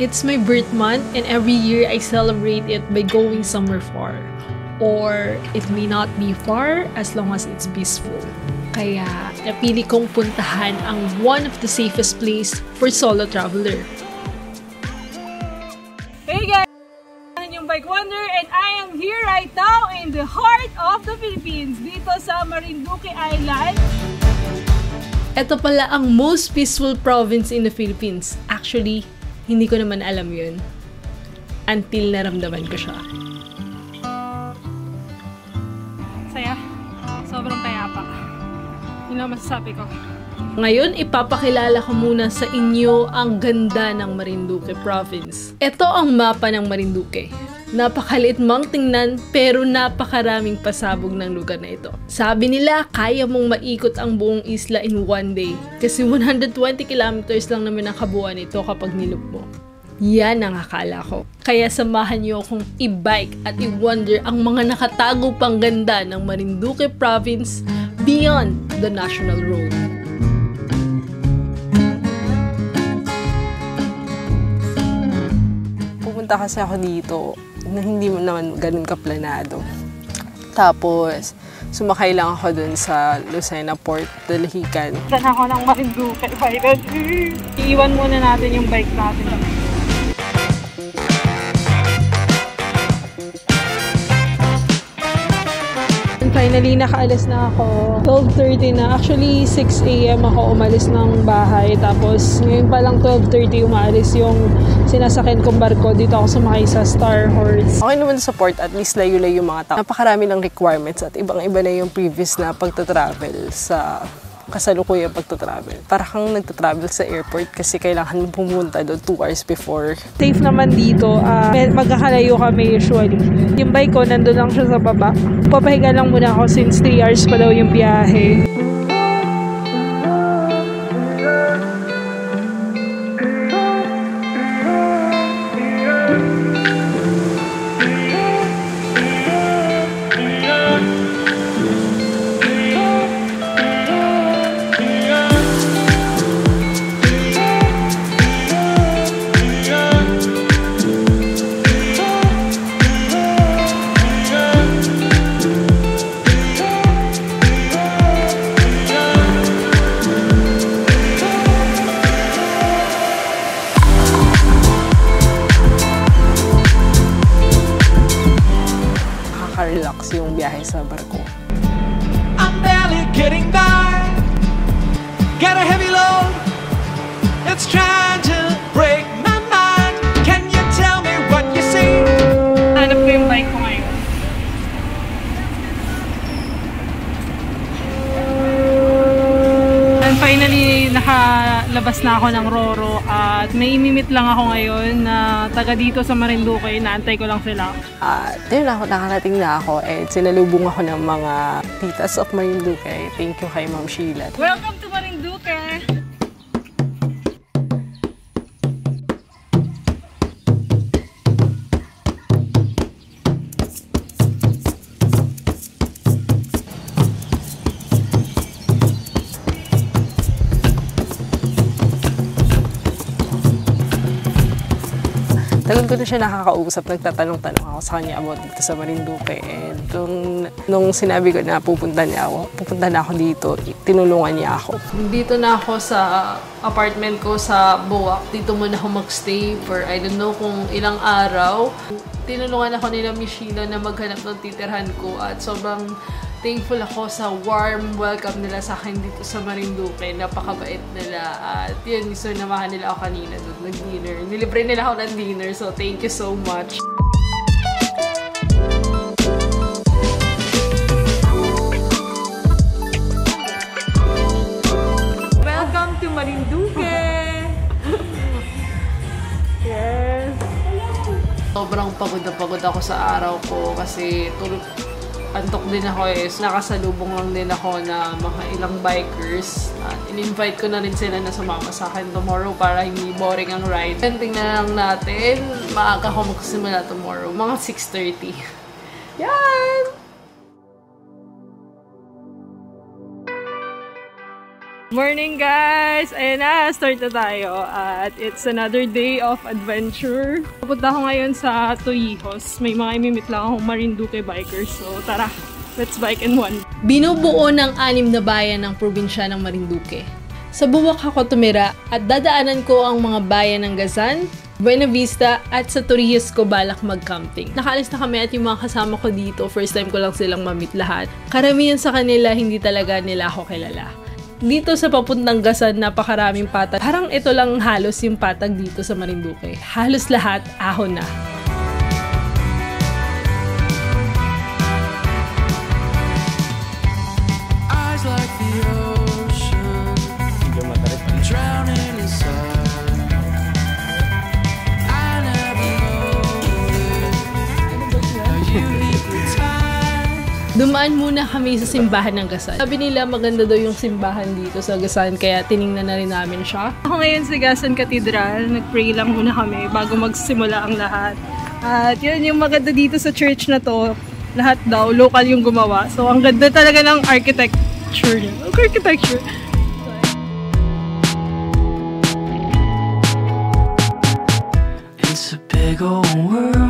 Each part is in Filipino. It's my birth month, and every year I celebrate it by going somewhere far. Or it may not be far as long as it's peaceful. Kaya napili kong puntahan ang one of the safest place for solo traveler. Hey guys! I'm Bike Wanderer, and I am here right now in the heart of the Philippines, dito sa Marinduque Island. Ito pala ang most peaceful province in the Philippines. Actually, hindi ko naman alam yun. Until naramdaman ko siya. Saya. Sobrang payapa. Yun ang masasabi ko. Ngayon, ipapakilala ko muna sa inyo ang ganda ng Marinduque Province. Ito ang mapa ng Marinduque. Napakaliit mang tingnan pero napakaraming pasabog ng lugar na ito. Sabi nila, kaya mong maikot ang buong isla in one day kasi 120 kilometers lang naman ang kabuuan nito kapag nilukbo. Yan ang akala ko. Kaya samahan niyo akong i-bike at i-wander ang mga nakatago pang ganda ng Marinduque Province beyond the national road. Pupunta kasi ako dito na hindi mo naman ganun kaplanado. Tapos, sumakay lang ako dun sa Lucena Port, Del Higan. Saan ako ng Marinduque, Byron? Iiwan muna natin yung bike natin. Finally, nakaalis na ako. 12:30 na. Actually, 6 AM ako umalis ng bahay. Tapos, ngayon palang 12:30 umaalis yung sinasakyan kong barko. Dito ako sumakay sa Star Horse. Okay naman sa port, at least layo-layo yung mga tao. Napakarami ng requirements at ibang-iba na yung previous na pagtatravel sa kasalukuyang pagtatravel. Para kang nagtatravel sa airport kasi kailangan mong pumunta doon 2 hours before. Safe naman dito. Magkakalayo kami usually. Yung bike ko, nandun lang siya sa baba. Papahinga lang muna ako since 3 hours pa daw yung biyahe. Relax yung biyahe sa barko. I'm barely getting by. Got a heavy load. It's trying to break my mind. Can you tell me what you see? Hanap ko yung bike ko ngayon. And finally, nakalabas na ako ng Roro at may imimit lang ako ngayon na taga dito sa Marinduque, naantay ko lang sila. Dahil nakarating na ako, sinalubong ako ng mga titas of Marinduque. Thank you kay Ma'am Sheila. Welcome to Marinduque! Tagal ko na siya nakakausap, nagtatanong-tanong ako sa kanya about dito sa Marinduque. And nung sinabi ko na pupunta na ako dito, tinulungan niya ako. Dito na ako sa apartment ko sa Buwak. Dito muna ako magstay for I don't know kung ilang araw. Tinulungan ako nila Michino na maghanap ng titirhan ko at sobrang thankful ako sa warm welcome nila sa akin dito sa Marinduque. Napakabait nila. At yun, so namahan nila ako kanina doon nag-dinner. Nilibre nila ako ng dinner, so thank you so much. Welcome to Marinduque! Yes! Sobrang pagod na pagod ako sa araw ko kasi antok din ako nakasalubong lang din ako na mga ilang bikers. At in-invite ko na rin sila na sumama sa akin tomorrow para hindi boring ang ride. And tingnan lang natin, maaga ako magsimula tomorrow, mga 6:30. Yan! Morning guys! Ayan na, start na tayo at it's another day of adventure. Pupunta ako ngayon sa Torrijos. May mga imimit lang akong Marinduque bikers. So tara, let's bike and wander. Binubuo ng 6 na bayan ng probinsya ng Marinduque. Sa Buwak ako tumira at dadaanan ko ang mga bayan ng Gasan, Buenavista at sa Torrijos ko balak mag-camping. Nakaalis na kami at yung mga kasama ko dito, first time ko lang silang mamit lahat. Karamihan sa kanila, hindi talaga nila ako kilala. Dito sa papuntang Gasan, napakaraming patag. Parang ito lang halos yung patag dito sa Marinduque. Halos lahat, ahon na. Dumaan muna kami sa simbahan ng Gasan. Sabi nila maganda daw yung simbahan dito sa Gasan kaya tiningnan na rin namin siya. Ako ngayon sa Gasan Cathedral, nagpray lang muna kami bago magsimula ang lahat. At yun yung maganda dito sa church na to, lahat daw local yung gumawa. So ang ganda talaga ng architecture. It's a big old world.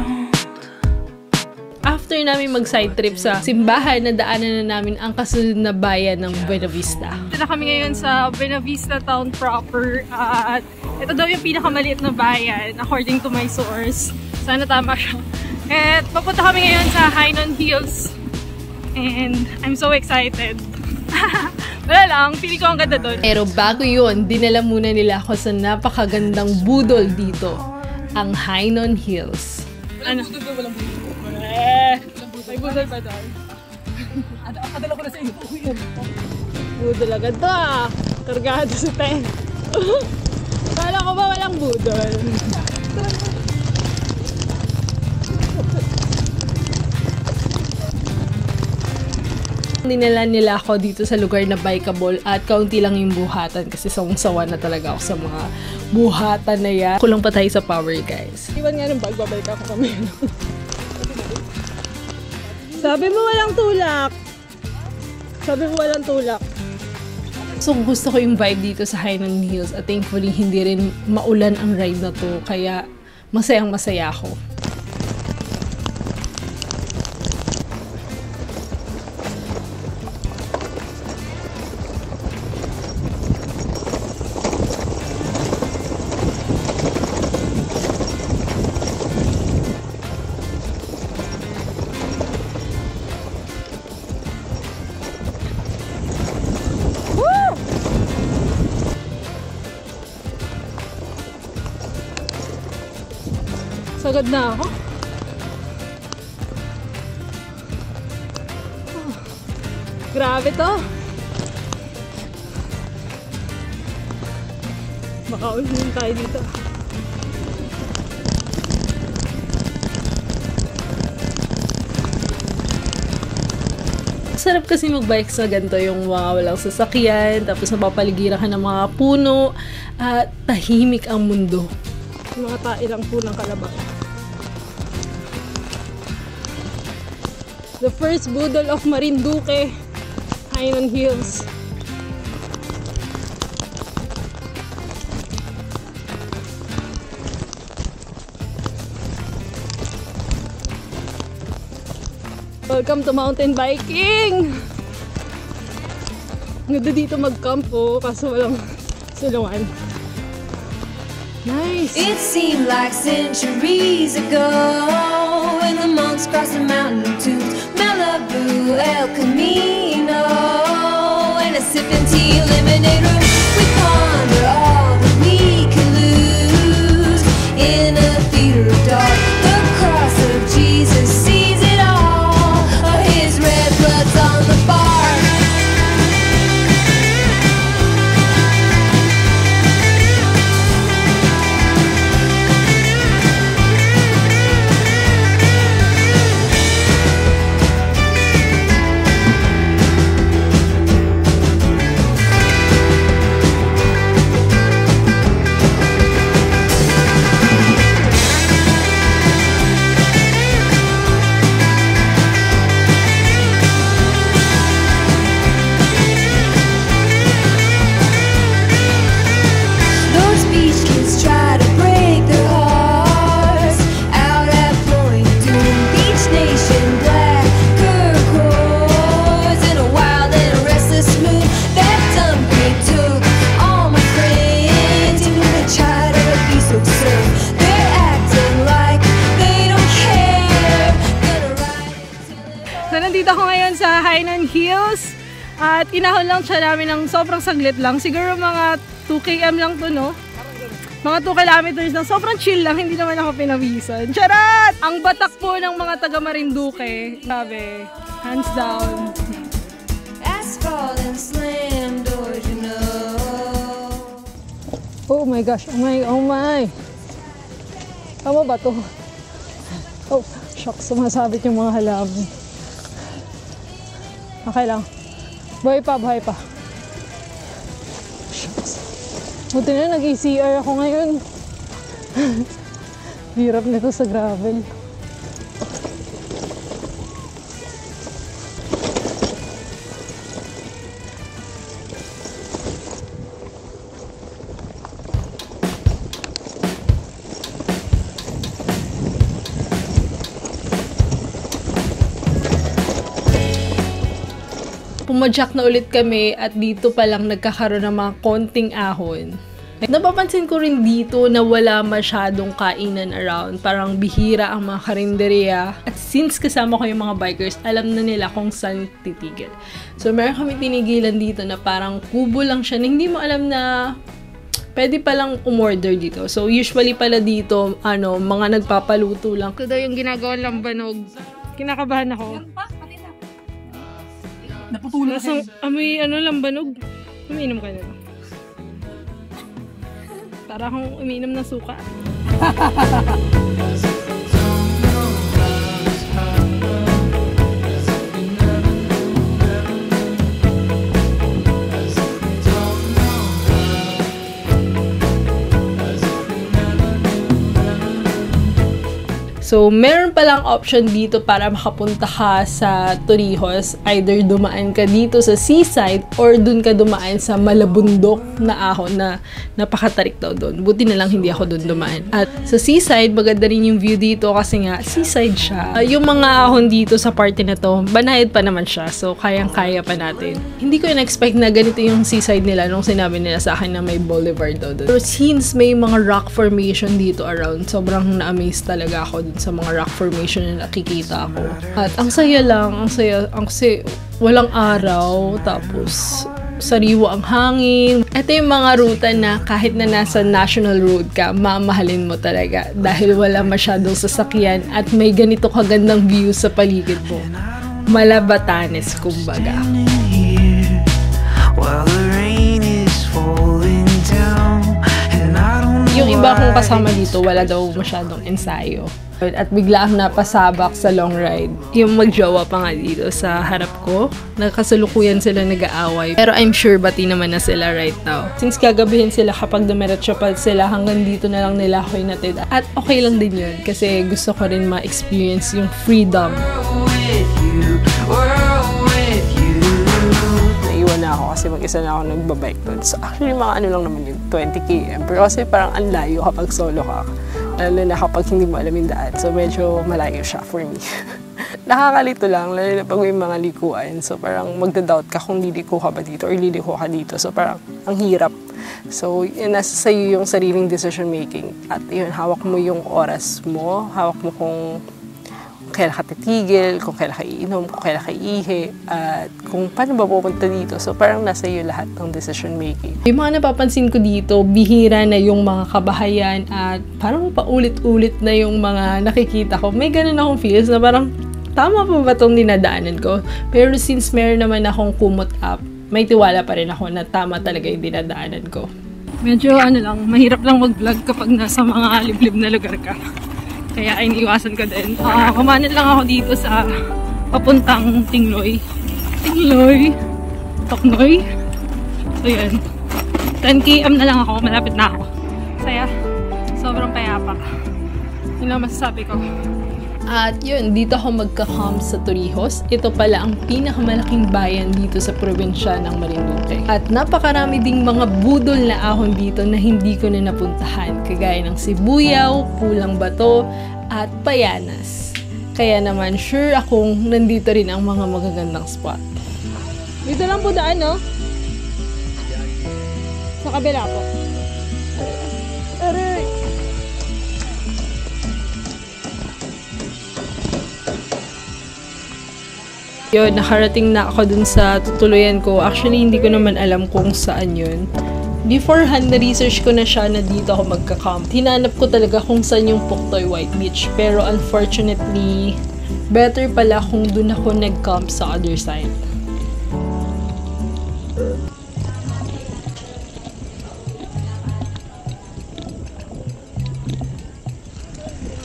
After namin mag-side trip sa simbahan, nadaanan na namin ang kasunod na bayan ng Buenavista. Dito na kami ngayon sa Buenavista town proper at ito daw yung pinakamaliit na bayan according to my source. Sana tama siya. At papunta kami ngayon sa Hainon Hills and I'm so excited. Wala lang, pili ko ang ganda doon. Pero bago yun, dinala muna nila ako sa napakagandang budol dito, ang Hainon Hills. Walang budol ba? Walang budol. May budol pa doon. Adala ko na sa iyo. Budol agad to ah. Kargado sa tent. Kala ko ba walang budol? Dinala nila ako dito sa lugar na bikeable at kaunti lang yung buhatan kasi sawang-sawa na talaga ako sa mga buhatan na yan. Kulang pa tayo sa power guys. Iwan nga ng bag, babalik ako kami. Sabi mo walang tulak. So gusto ko yung vibe dito sa Hainon Hills at thankfully hindi rin maulan ang ride na to kaya masayang-masaya ako. Sagad na ako. Oh, grabe to. Makaulin tayo dito. Sarap kasi mag-bike sa ganito yung mga walang sasakyan, tapos napapaligiran ka ng mga puno at tahimik ang mundo. Yung mga tae lang po ng kalabang. The first budol of Marinduque, Hainon Hills. Welcome to mountain biking! Ganda dito mag-camp po, kaso walang silungan. Nice. It seemed like centuries ago when the monks crossed the mountain to Malibu, El Camino, and a sip and tea lemonade room. We ponder all that we can lose in a theater of dark. The cross of Jesus sees it all, or his red blood's on the bar. Hills. At inahon lang siya namin ng sobrang saglit lang. Siguro mga 2 km lang to, no? Mga 2 kilometers lang. Sobrang chill lang. Hindi naman ako pinawisan. Charot! Ang batak po ng mga taga Marinduque. Sabi, hands down. Oh my gosh. Oh my. Oh my. Tama ba to? Oh, shock. Sumasabit yung mga halaman. Okay lang. Buhay pa, buhay pa. Buti na nag-ECR ako ngayon. Hirap nito sa gravel. Pumadyak na ulit kami at dito palang nagkakaroon ng mga konting ahon. Napapansin ko rin dito na wala masyadong kainan around. Parang bihira ang mga karinderiya. At since kasama ko yung mga bikers, alam na nila kung saan titigil. So meron kami tinigilan dito na parang kubo lang siya na hindi mo alam na pwede palang umorder dito. So usually pala dito, mga nagpapaluto lang. Ito daw yung ginagawa lang banog. Kinakabahan ako. Naputulan kayo. Amoy lambanog. Umiinom ka na. Para akong umiinom ng suka. So, meron palang option dito para makapunta ka sa Torrijos. Either dumaan ka dito sa seaside or dun ka dumaan sa malabundok na ahon na napakatarik daw dun. Buti na lang hindi ako dun dumaan. At sa seaside, maganda rin yung view dito kasi nga seaside siya. Yung mga ahon dito sa party na to, banayad pa naman siya. So, kayang-kaya pa natin. Hindi ko in-expect na ganito yung seaside nila nung sinabi nila sa akin na may boulevard daw dun. So, since may mga rock formation dito around, sobrang na-amaze talaga ako dun sa mga rock formation na nakikita ako. At ang saya lang, kasi walang araw, tapos sariwa ang hangin. Ito yung mga ruta na kahit na nasa national road ka, mamahalin mo talaga dahil wala masyadong sasakyan at may ganito kagandang view sa paligid mo. Malabatanes, kumbaga. Yung iba kong kasama dito, wala daw masyadong ensayo. At bigla akong napasabak sa long ride. Yung magjowa pa nga dito sa harap ko, nakasalukuyan sila nag-aaway. Pero I'm sure bati naman na sila right now. Since kagabihin sila kapag dumiretso pa sila, hanggang dito na lang nila ako hinatid. At okay lang din yun kasi gusto ko rin ma-experience yung freedom. Ako kasi mag-isa na ako nagbabike doon. So actually mga lang naman yung 20 km. Pero kasi parang anlayo kapag solo ka. Lalo na kapag hindi mo alam yung daan. So medyo malayo siya for me. Nakakalito lang, lalo na pag may mga likuan. So parang magda-doubt ka kung liliko ka ba dito or liliko ka dito. So parang ang hirap. So yun, nasa sa'yo yung sariling decision making. At yun, hawak mo yung oras mo. Hawak mo kung kailan ka titigil, kung kailan ka iinom, kung kailan ka iihi, at kung paano ba pupunta dito. So parang nasa iyo lahat ng decision making. Yung mga napapansin ko dito, bihira na yung mga kabahayan at parang paulit-ulit na yung mga nakikita ko. May ganun akong feels na parang tama pa ba itong dinadaanan ko? Pero since meron naman akong kumot up, may tiwala pa rin ako na tama talaga yung dinadaanan ko. Medyo mahirap lang mag-vlog kapag nasa mga liblib na lugar ka. Kaya iniiwasan ko din. Kumanan lang ako dito sa papuntang Tingloy. Toknoy. So yun. 10 km na lang ako. Malapit na ako. Saya. Sobrang payapa. Yun lang masasabi ko. At yun, dito ako magka-camp sa Torrijos. Ito pala ang pinakamalaking bayan dito sa probinsya ng Marinduque. At napakarami ding mga budol na ahon dito na hindi ko na napuntahan. Kagaya ng sibuyaw, pulang bato, at payanas. Kaya naman sure akong nandito rin ang mga magagandang spot. Dito lang po daan, no? Sa kabila po. Aray! Yun, nakarating na ako dun sa tutuluyan ko. Actually, hindi ko naman alam kung saan yun. Beforehand, na-research ko na siya na dito ako magka-camp. Hinanap ko talaga kung saan yung Pogtoy White Beach. Pero unfortunately, better pala kung dun ako nag-camp sa other side.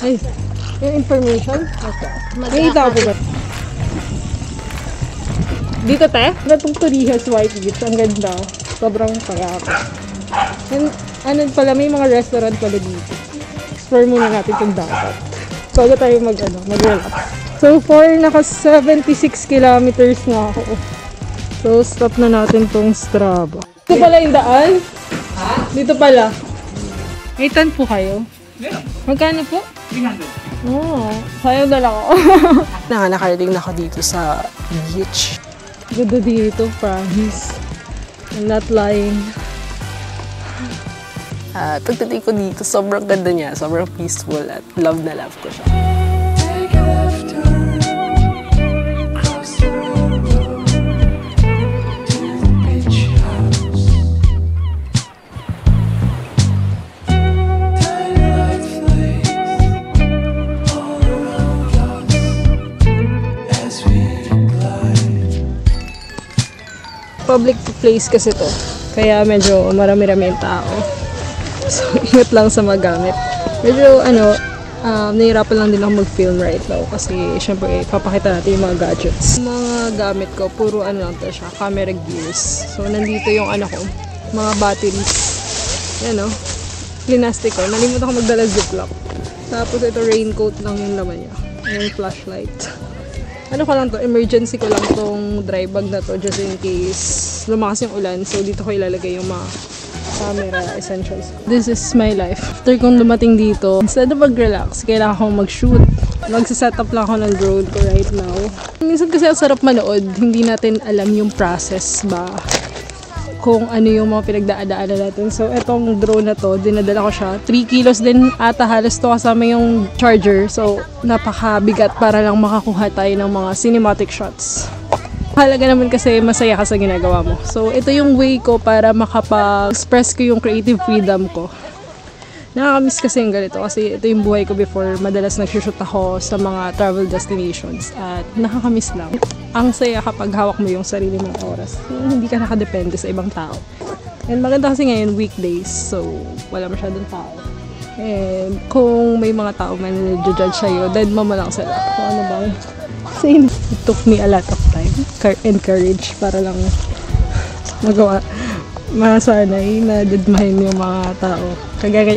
Ay, yung information? Okay. May itabo ba? Dito tayo? Itong Torrijos White Beach. Ang ganda. Sobrang payat. Ano pala, may mga restaurant pala dito. Explore muna natin itong dapat. Bago tayo mag-relax. So far, naka 76 kilometers na ako. So stop na natin itong Strava. Dito pala yung daan? Ha? Dito pala. May tan po kayo? Meron. Magkano po? 300. Oo. Sayo dala ko. Nakarating na ako dito sa beach. Ganda dito, promise. I'm not lying. Pagdating ko dito, sobrang ganda niya. Sobrang peaceful at love na love ko siya. Public place kasi to. Kaya medyo marami-rami yung tao. So, ingat lang sa magamit. Medyo, nahirapan lang din ako mag-film right now. Kasi, syempre, papakita natin yung mga gadgets. Mga gamit ko, puro lang to siya. Camera gears. So, nandito yung ko. Mga batteries. Yan o. Linastic ko. Nalimutan ko magdala ziplock. Tapos, ito raincoat lang yung laman niya. Yung flashlight. Emergency ko lang tong dry bag na to just in case lumakas yung ulan. So, dito ko ilalagay yung mga camera essentials. This is my life. After kong dumating dito, instead of mag-relax, kailangan akong mag-shoot. Magsiset up lang ako ng road ko right now. Minsan kasi ang sarap manood, hindi natin alam yung process ba kung ano yung mga pinagdadaanan natin. So, etong drone na to, dinadala ko siya. 3 kilos din ata halos to kasama yung charger. So, napakabigat para lang makakuha tayo ng mga cinematic shots. Halaga naman kasi masaya ka sa ginagawa mo. So, ito yung way ko para makapag-express ko yung creative freedom ko. Nakakamiss kasi yung ganito kasi ito yung buhay ko before. Madalas nagsushoot ako sa mga travel destinations at nakakamiss lang. Ang saya kapag hawak mo yung sarili mong oras. Hindi ka nakadepende sa ibang tao. And maganda kasi ngayon weekdays, so wala masyadong tao. And kung may mga tao man nagja-judge sa'yo, dead mama lang sila. So ano ba? Same. It took me a lot of time and courage para lang magawa. Masanay na dadmahin yung mga tao.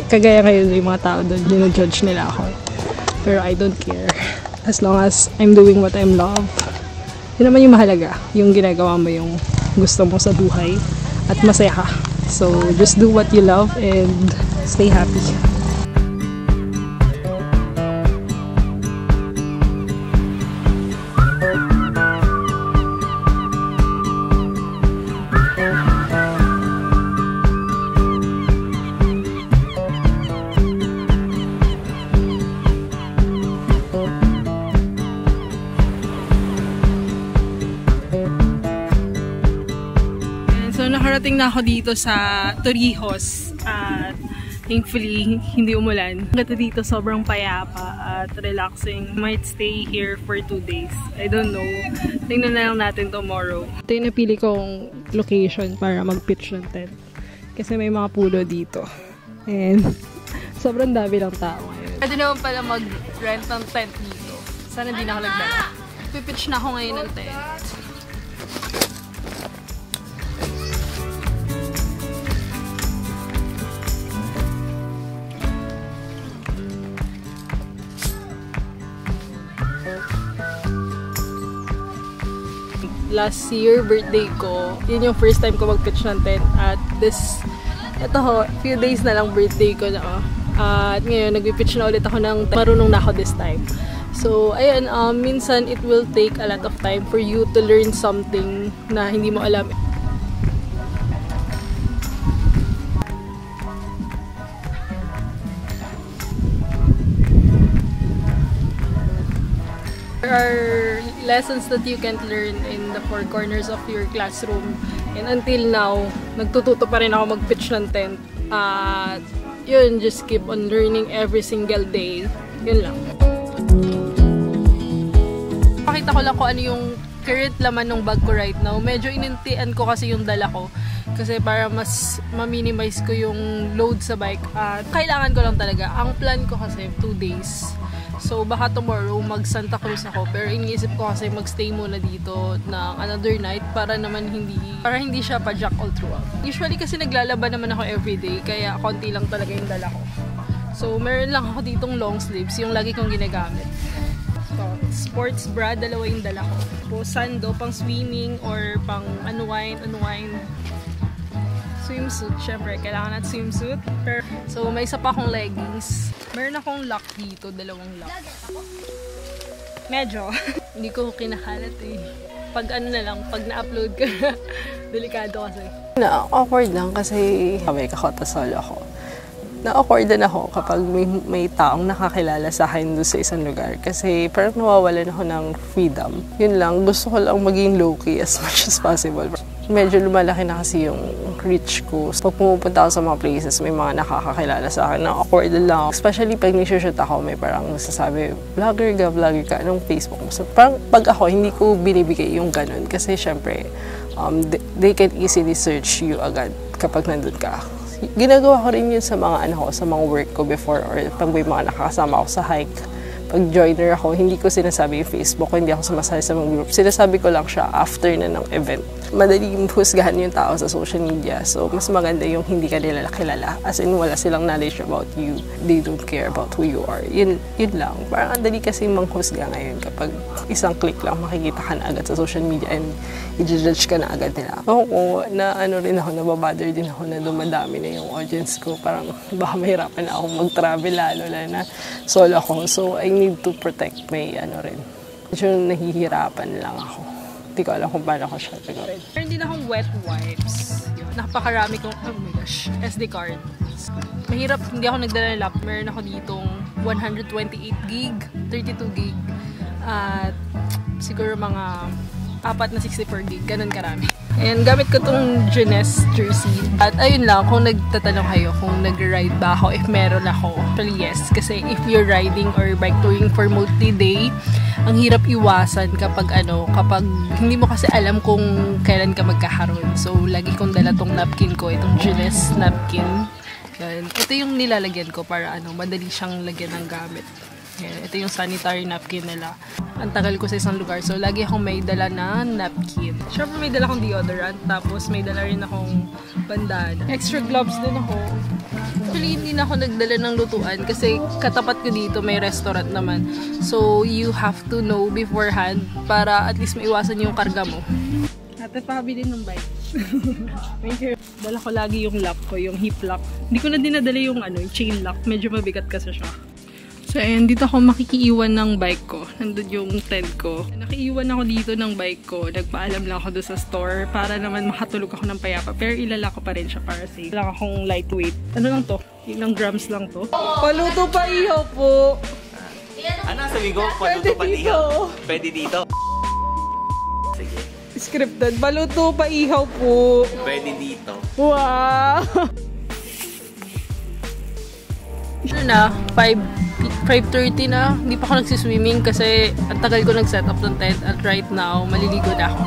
Kagaya ngayon yung mga tao doon, judge nila ako. Pero I don't care. As long as I'm doing what I love. Yun naman yung mahalaga, yung ginagawa mo yung gusto mo sa buhay at masaya ka. So, just do what you love and stay happy. Nakarating na ako dito sa Torrijos at thankfully hindi umulan. Hanggang dito sobrang payapa at relaxing. Might stay here for 2 days. I don't know. Tingnan na lang natin tomorrow. Ito yung napili kong location para mag-pitch ng tent. Kasi may mga pulo dito. And sobrang dami ng tao ngayon. Pwede naman pala mag-rent ng tent dito. Sana hindi na ako nag-rent. Pipitch na ako ngayon ng tent. Last year, birthday ko. Yun yung first time ko mag-pitch ng tent. At few days na lang birthday ko na. At ngayon, nag-pitch na ulit ako ng tent. Marunong na ako this time. So, ayun, minsan it will take a lot of time for you to learn something na hindi mo alam. There are lessons that you can learn in the four corners of your classroom. And until now, nagtututo pa rin ako mag-pitch ng tent. Yun, just keep on learning every single day. Yun lang. Pakita ko lang kung ano yung current laman ng bag ko right now. Medyo inintian ko kasi yung dala ko. Kasi para mas ma-minimize ko yung load sa bike. Kailangan ko lang talaga. Ang plan ko kasi 2 days. So baka tomorrow mag Santa Cruz ako, pero iniisip ko kasi magstay muna dito ng another night para naman hindi siya pa-jack all throughout. Usually kasi naglalaba naman ako everyday, kaya konti lang talaga yung dala ko. So meron lang ako ditong long sleeves, yung lagi kong ginagamit. So sports bra, dalawa yung dala ko. Po sando, pang swimming or pang unwind. Swimsuit, syempre, kailangan natin swimsuit. So may isa pa akong leggings. Meron akong lock dito, 2 lock. Medyo. Hindi ko kinakalat eh. Pag ano na lang, pag na-upload ka na, delikado kasi. Na-awkward lang kasi may kakautasol ako. Na-awkward din ako kapag may taong nakakilala sa akin doon sa isang lugar. Kasi parang nawawalan ako ng freedom. Yun lang, gusto ko lang maging low-key as much as possible. Medyo lumalaki na kasi yung reach ko. Pag pumupunta ako sa mga places, may mga nakakakilala sa akin na awkward lang. Especially pag nagsushoot ako, may parang nasasabi, vlogger ka, anong Facebook mo? So, parang pag ako, hindi ko binibigay yung ganun. Kasi syempre, they can easily search you agad kapag nandun ka. Ginagawa ko rin yun sa mga, sa mga work ko before or pag may mga nakakasama ako sa hike. Pag joiner ako, hindi ko sinasabi yung Facebook, hindi ako sumasali sa mga group. Sinasabi ko lang siya after na ng event. Madaling husgahan yung tao sa social media. So, mas maganda yung hindi ka nila nakilala. As in, wala silang knowledge about you. They don't care about who you are. Yun lang. Parang andali kasi manghusga ngayon kapag isang click lang makikita ka na agad sa social media and i-judge ka na agad nila. Oo, nababother din ako na dumadami na yung audience ko. Parang baka mahirapan ako mag-travel lalo na solo ako. So, need to protect my rin. Medyo nahihirapan lang ako. Hindi ko alam kung paano ko siya gagawin. Meron din akong wet wipes. Napakarami kong, oh my gosh, SD card. Mahirap, hindi ako nagdala ng lap. Meron ako ditong 128 gig, 32 gig, at siguro mga 4 na 64 gig. Ganun karami. And gamit ko tong Jeunesse jersey. At ayun lang, kung nagtatanong kayo kung nag-ride ba ako, if meron ako, actually yes. Kasi if you're riding or bike touring for multi-day, ang hirap iwasan kapag kapag hindi mo kasi alam kung kailan ka magkakaroon. So, lagi kong dala tong napkin ko, itong Jeunesse napkin. Yan. Ito yung nilalagyan ko para madali siyang lagyan ng gamit. Yan. Ito yung sanitary napkin nila. Ang tagal ko sa isang lugar. So, lagi akong may dala na napkin. Siyempre, may dala akong deodorant. Tapos, may dala rin akong bandana. Extra gloves din ako. Actually, hindi na ako nagdala ng lutuan kasi katapat ko dito may restaurant naman. So, you have to know beforehand para at least maiwasan yung karga mo. Ate, pakabili ng bike. Thank you. Dala ko lagi yung lock ko, yung hip lock. Hindi ko na dinadala yung chain lock. Medyo mabigat kasi siya. So, ayan, dito ako makikiiwan ng bike ko. Nandun yung tent ko. Nakiiwan ako dito ng bike ko. Nagpaalam lang ako doon sa store para naman makatulog ako ng payapa. Pero ilala ko pa rin siya para safe. Kailangan akong lightweight. Ano lang to? Ilang grams lang to? Paluto pa iho po! Sabi ko? Paluto pa iho? Pwede dito? Sige. Scripted. Paluto pa iho po! Pwede dito. Wow! Ano na? 5:30 na, hindi pa ako nagsiswimming kasi ang tagal ko nag-set up ng tent at right now, maliligo na ako.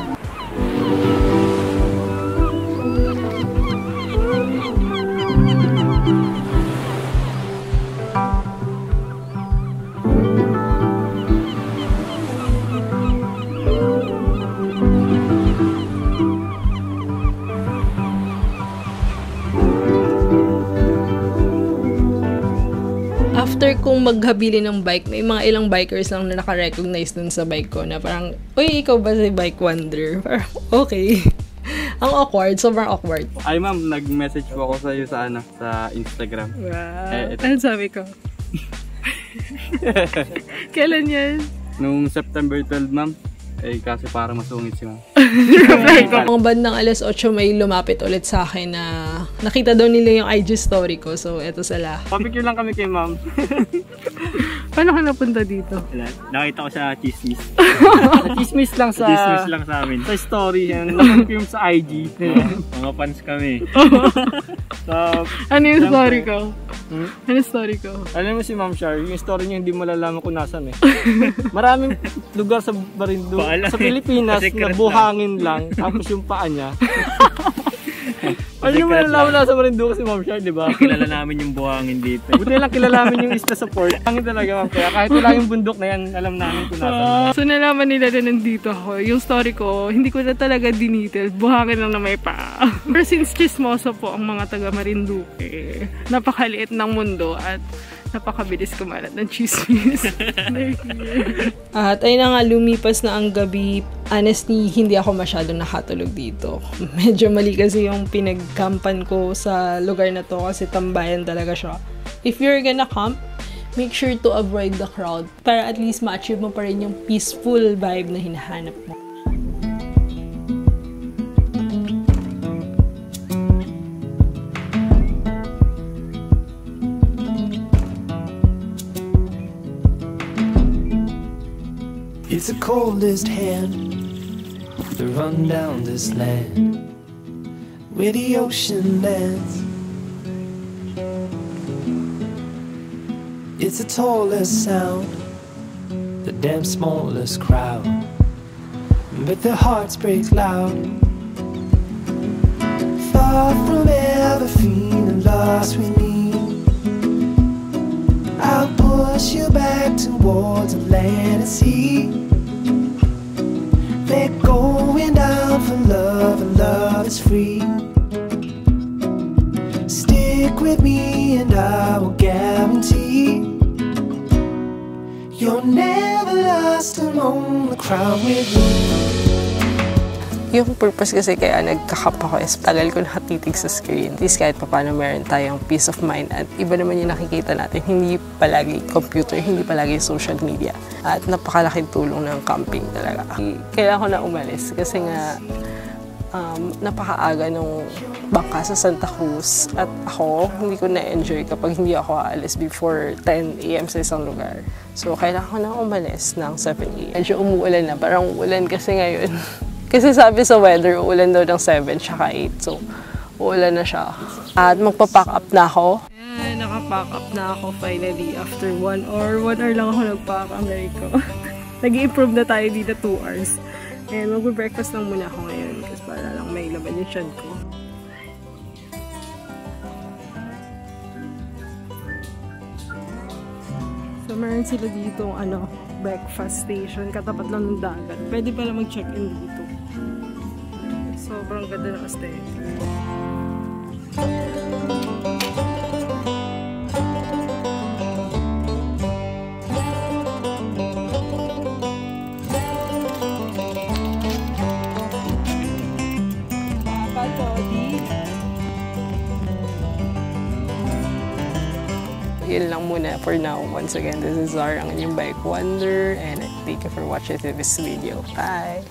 After kong maghabili ng bike, may mga ilang bikers lang na nakarecognize dun sa bike ko na parang, uy, ikaw ba si Bike Wanderer? Parang, okay. Ang awkward, sobrang awkward. Ay ma'am, nag-message po ako sa'yo sa Instagram. Wow. Ano sabi ko? Kailan yan? Nung September 12, ma'am. Eh, kasi parang masungit si ma'am. Mga bandang alas 8 may lumapit ulit sa akin na nakita daw nila yung IG story ko. So, eto sila. Papicure lang kami kay ma'am. Paano ka napunta dito? Nakita ko sa chismis. Dismiss lang sa... Dismiss lang sa amin. Sa story yan. Nag-film sa IG. Mga fans kami. So, ano yung story ko? Hmm? Ano story ko? Alam mo si Ma'am Shar, yung story niya hindi mo malalaman kung nasan eh. Maraming lugar sa Marinduque, sa Pilipinas na buhangin lang. Tapos yung paa niya. Ano yung malalaman na sa Marinduque si Ma'am Shar, di ba? Kilala namin yung buhangin dito. Buti lang kilala namin yung isla sa port. Hangin talaga Ma'am, kaya kahit wala yung bundok na yan, alam namin kung nasan. So nalaman nila na nandito ako. Yung story ko, hindi ko na talaga dinitil. Buhangin lang na may paa. Pero since chismoso po ang mga taga Marinduque, napakaliit ng mundo at napakabilis kumalat ng chismis. At ayun na nga, lumipas na ang gabi. Honestly, hindi ako masyadong nakatulog dito. Medyo mali kasi yung pinagkampan ko sa lugar na to kasi tambayan talaga siya. If you're gonna camp, make sure to avoid the crowd para at least ma-achieve mo pa rin yung peaceful vibe na hinahanap mo. It's the coldest hand to run down this land where the ocean lands. It's the tallest sound, the damn smallest crowd, but their hearts break loud. Far from ever feeling lost, we need. I'll push you back towards Atlantic Sea. They're going down for love, and love is free. Stick with me and I will guarantee you're never lost among the crowd with me. Yung purpose kasi kaya nagka-camp ako is tagal ko nakatitig sa screen. At least kahit paano meron tayong peace of mind at iba naman yung nakikita natin. Hindi palagi computer, hindi palagi social media. At napakalaking tulong ng camping talaga. Kailangan ko na umalis kasi nga napakaaga nung bangka sa Santa Cruz. At ako, hindi ko na-enjoy kapag hindi ako aalis before 10 a.m. sa isang lugar. So kailangan ko na umalis ng 7 a.m. Medyo umuulan na, parang uulan kasi ngayon. Kasi sabi sa weather, uulan daw ng 7 tsaka 8. So, uulan na siya. At magpa-pack up na ako. Yeah, naka-pack up na ako finally. After 1 hour, 1 hour lang ako nag-pack up. Nag-i-improve na tayo dito 2 hours. And mag-breakfast lang muna ako ngayon. Kasi para lang may laban yung tiyan ko. So, meron sila dito ano, breakfast station. Katapat lang ng dagat. Pwede pala mag-check-in dito. Sobrang ganda ng aesthetic. Yun lang muna for now. Once again, this is Zar, ang inyong Bike Wanderer, and thank you for watching this video. Bye!